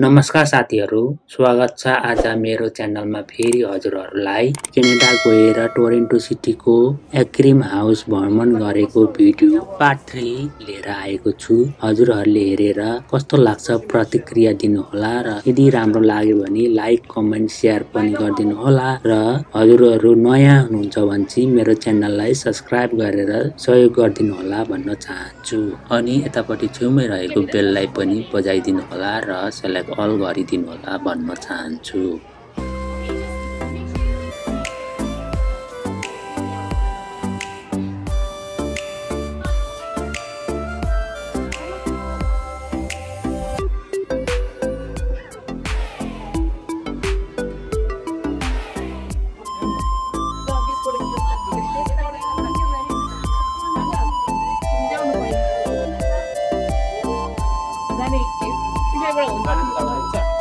नमस्कार साथीहरु, स्वागत छ आज मेरो च्यानलमा फेरि हजुरहरुलाई। क्यानाडा गएर टोरन्टो सिटीको एक्रिम हाउस भ्रमण गरेको भिडियो पार्ट 3 लिएर आएको छु। हजुरहरुले हेरेर कस्तो लाग्छ प्रतिक्रिया दिनुहोला र यदि राम्रो लाग्यो भने लाइक, कमेन्ट, शेयर पनि गरिदिनु होला र हजुरहरु नयाँ हुनुहुन्छ भने चाहिँ मेरो च्यानललाई सब्स्क्राइब गरेर सहयोग गरिदिनु होला भन्न चाहन्छु। अनि यतापटि छुमै रहेको बेललाई पनि बजाइदिनु होला र सेलेक्ट अल गरिदिनु होला भन्न चाहन्छु।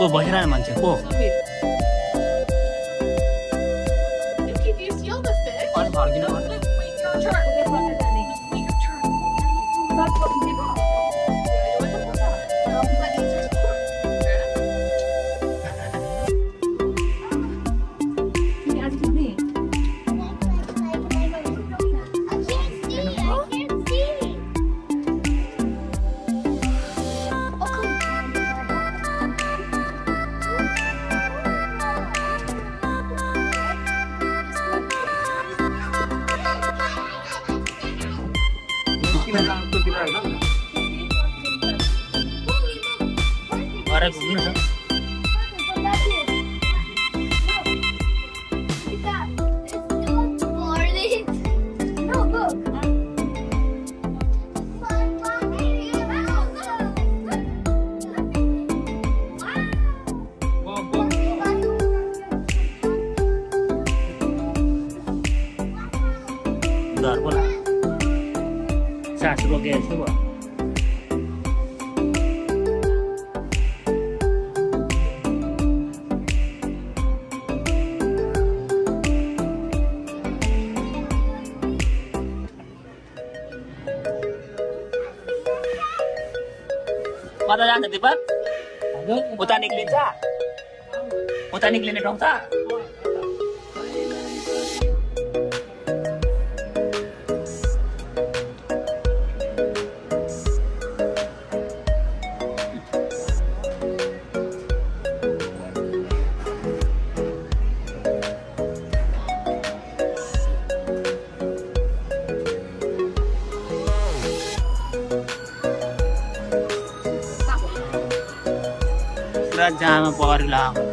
꼭 뭐 해라는 만체고 Mana yang ketiban? Botanic Liza. Botanic Liza dong sa. Jangan mempengaruhi lagu.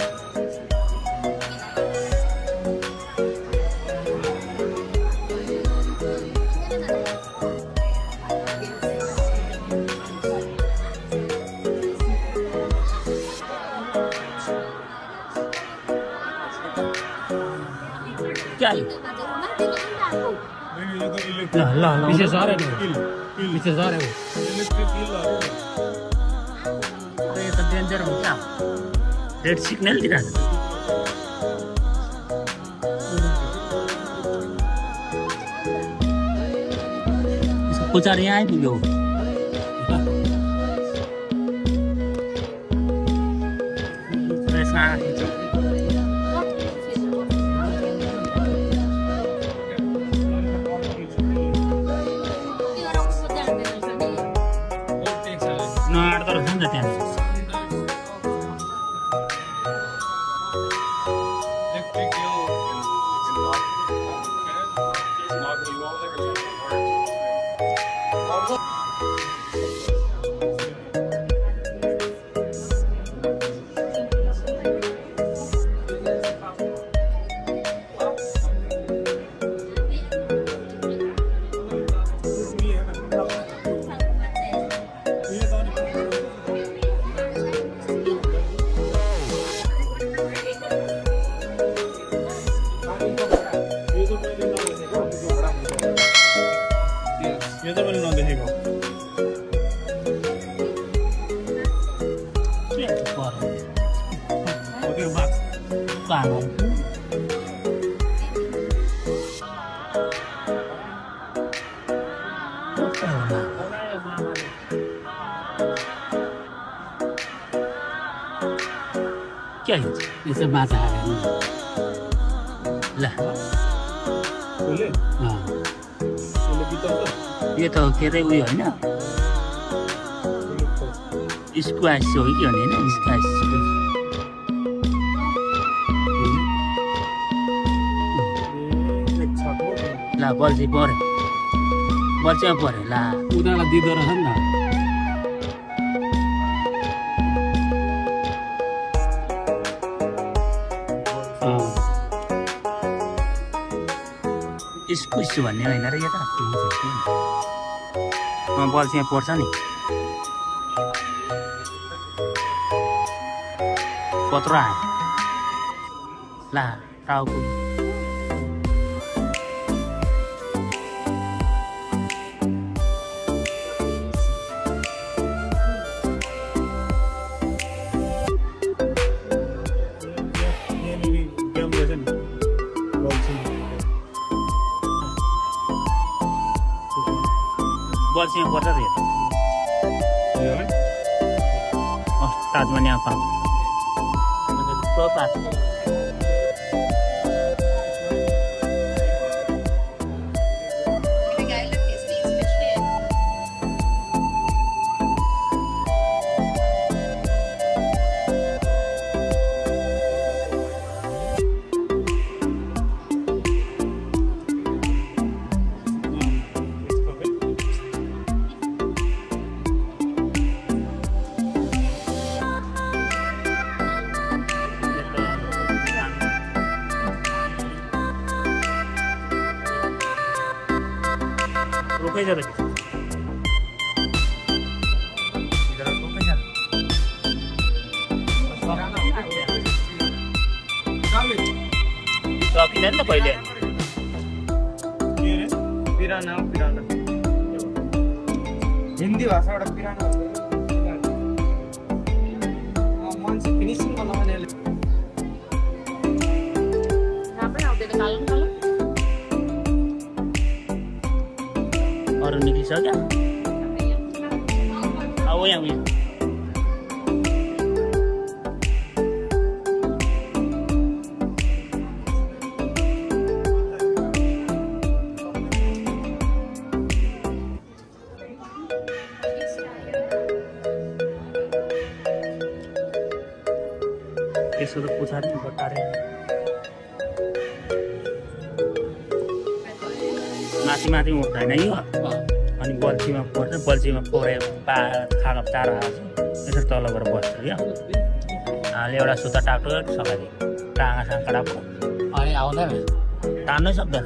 Lah, bisa sore. Danger होता है। रेड सिग्नल दिया था। इसको जा रहे हैं वीडियो। ऐसा ना आर्डर होने देते हैं। Hãy subscribe cho kênh Ghiền Mì Gõ để không bỏ lỡ क्या ये सब बात है lah boleh nah boleh kita dia tahu kira uyo na squash so iyo na squash la bol si pore la udah la di dorahan na इसको इससे भन्ने हैन र यता म बल चाहिँ पर्छ नि पत्रा ला टाउको बल चाहिँ पर्छ रे ताजमहल पाँच रुकै जा रे हिंदी भाषा और निकली सा क्या आओ या मैं किसी को पूछा नहीं बता रहे माथि माथि उठ्दैन यो अनि बल्छीमा पर्छ बल्छीमा पोरे पा खाडप तारा यसरी तल गएर बस्छ यो आले एउटा सुता टाक्टो सकाले टाङा साङकडा अनि आउँदैन तान्नु सक्दैन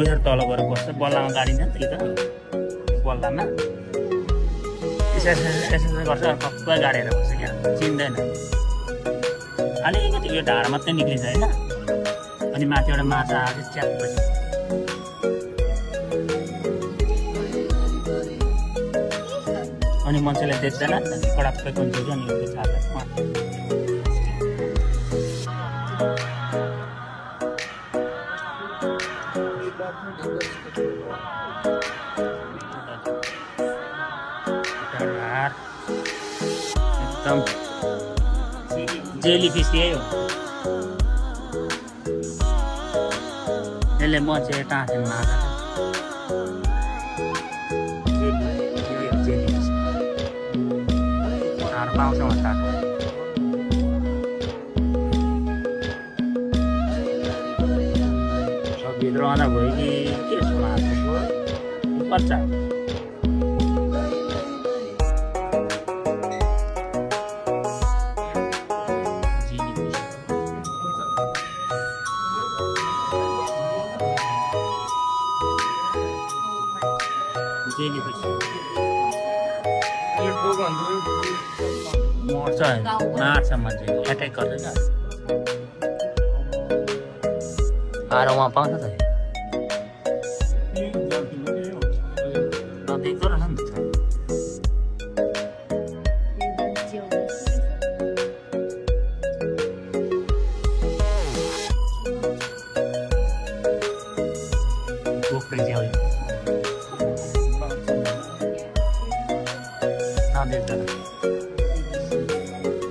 यसरी तल गएर बस्छ बल्लामा गाडी छ नि त बल्लामा यसरी गर्छ पक्का गाडेर बस्छ क्या चिन्दैन अलिकति यो ढाड मात्रै निक्लिन्छ हैन अनि माथि एउटा माछा आयो च्याप्प अनि मान्छेले देख्दैन कडा पेको हुन्छ नि यो छाता एकदम जेली फिस थियो यसले मान्छे टाँसेन माछा mau sama aku sobi drone aku ini kira sama aku baca jadi bisa sama aroma panas ya nanti I'll do that.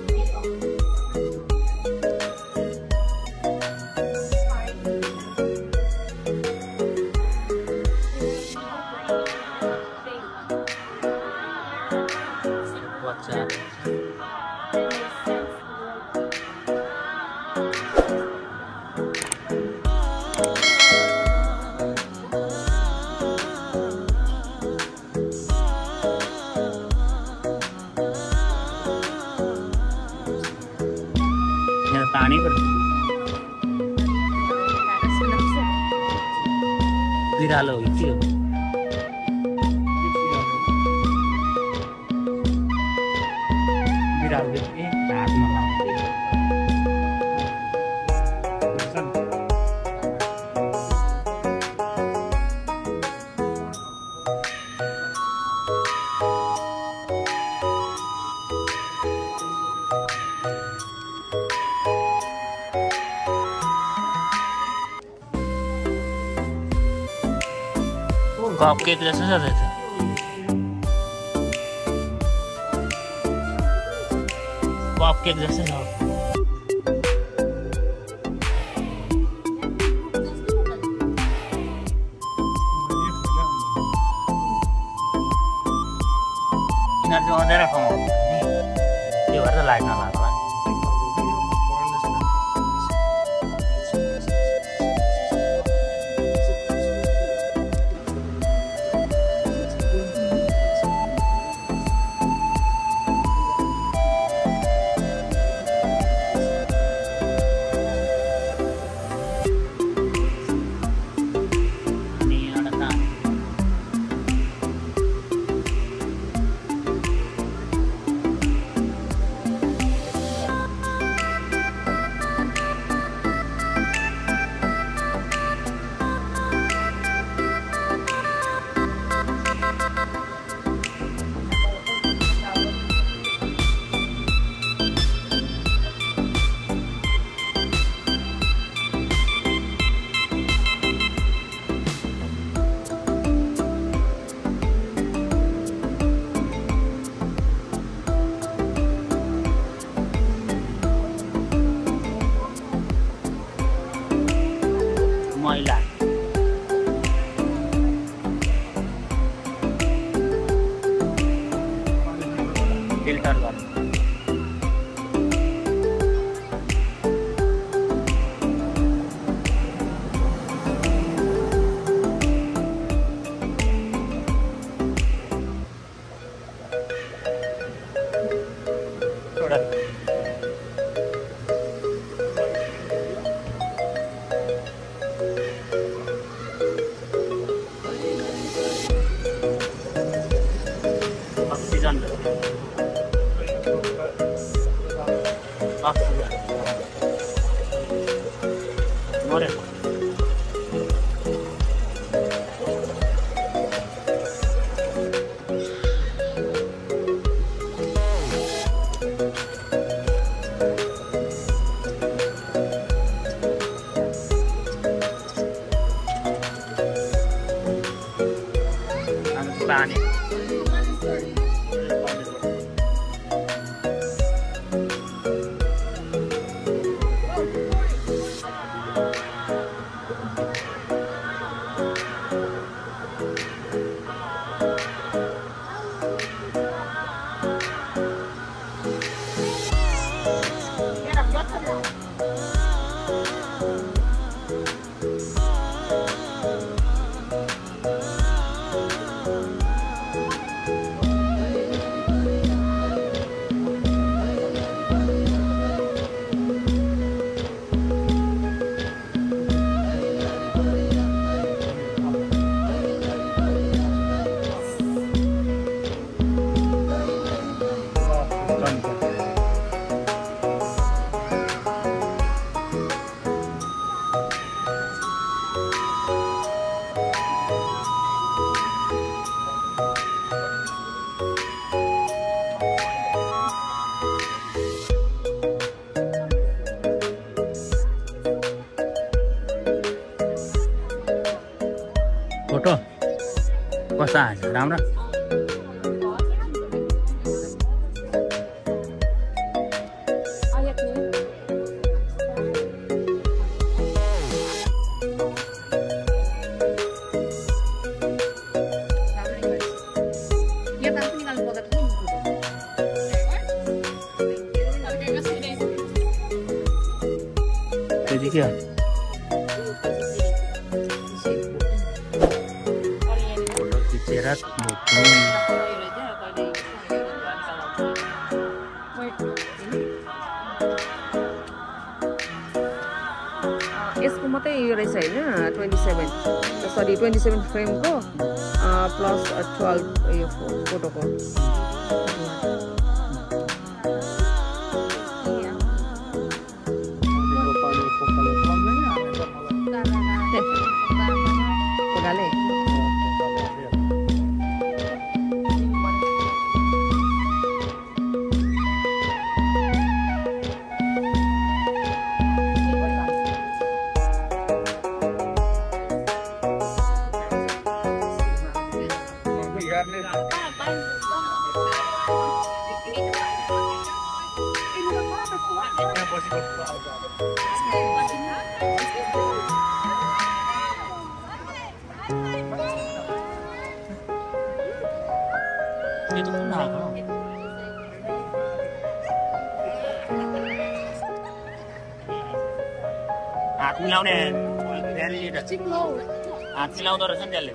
पानी पर गिरा लो इसी आपके इधर से जाते थे। वो आपके इधर से जाओ। इधर जो अंदर रखो। ये वाला लाइट ना लगा। राम्रा को मात्रै यो रहेछ हैन 27 सरी 27 फ्रेम को प्लस 12 यो फोटो को itu kenal kok. Aku laune, dari udah ciklau. Aku laune udah sendal.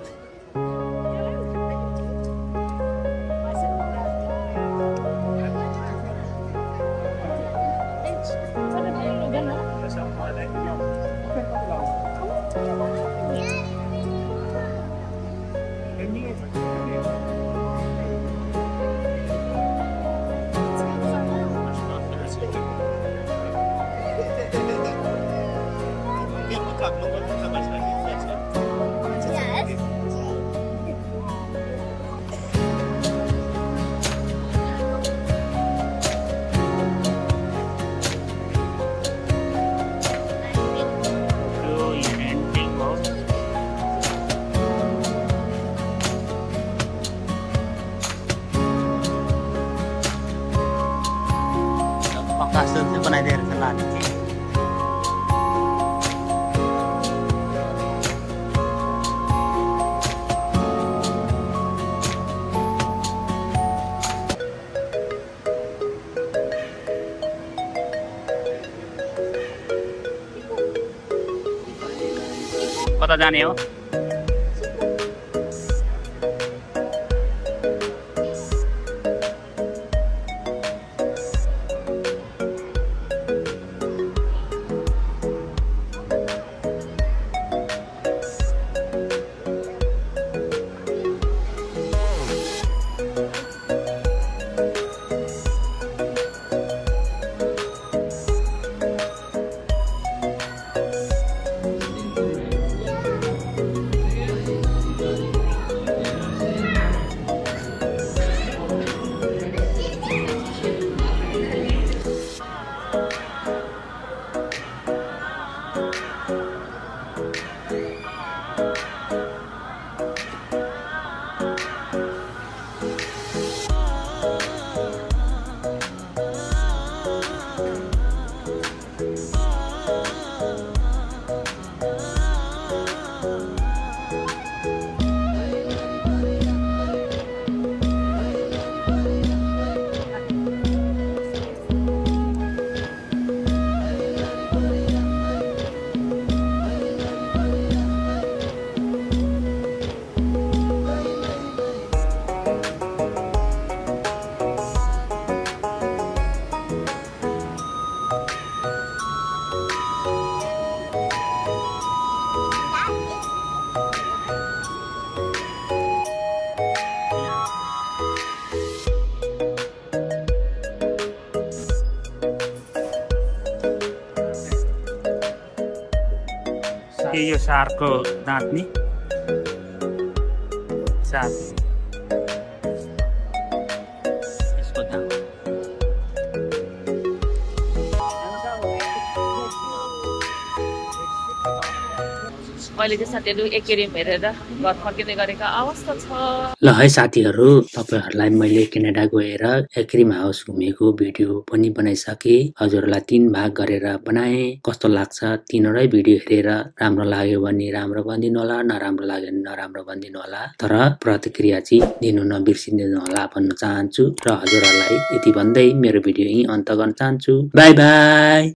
पता जाने हो यो सारको दाँत नि सार यसको दाँत मैले चाहिँ साथीहरु एकेरियम हेरेर घर फर्किँदै गरेको अवस्था छ। ल है साथीहरु, तपाईहरुलाई मैले क्यानाडा गएर एकेरियम हाउस घुमेको भिडियो पनि बनाइसके। हजुरलाई 3 भाग गरेर बनाए। कस्तो लाग्छ तीनरै भिडियो हेरेर राम्रो लाग्यो भने राम्रो भन्दिनु होला, नराम्रो लाग्यो भने नराम्रो भन्दिनु होला, तर प्रतिक्रिया चाहिँ दिनु नबिर्सिदिनु होला भन्न चाहन्छु र हजुरहरूलाई यति भन्दै मेरो भिडियो यही अन्त गर्न चाहन्छु। Bye by.